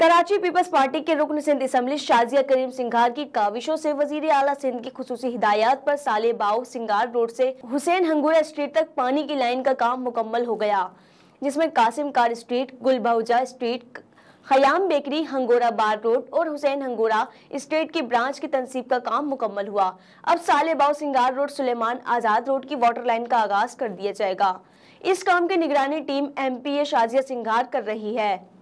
Karachi peoples party के रुकन Sindh assembly Shazia Karim Singhar की काविशों से वजीर आला सिंध की खुसूसी हिदायत पर साले बाऊ सिंगार रोड से हुसैन हंगोरा स्ट्रीट तक पानी की लाइन का काम मुकम्मल हो गया, जिसमें कासिम कार स्ट्रीट, गुलबाऊजा स्ट्रीट, खयाम बेकरी, हंगोरा बार रोड और हुसैन हंगोरा स्ट्रीट की ब्रांच की तनसीब का काम मुकम्मल हुआ। अब साले बाऊ सिंगार रोड, सुलेमान आजाद रोड की वाटर लाइन का आगाज कर दिया जाएगा। इस काम की निगरानी टीम MPA शाजिया सिंघार कर रही है।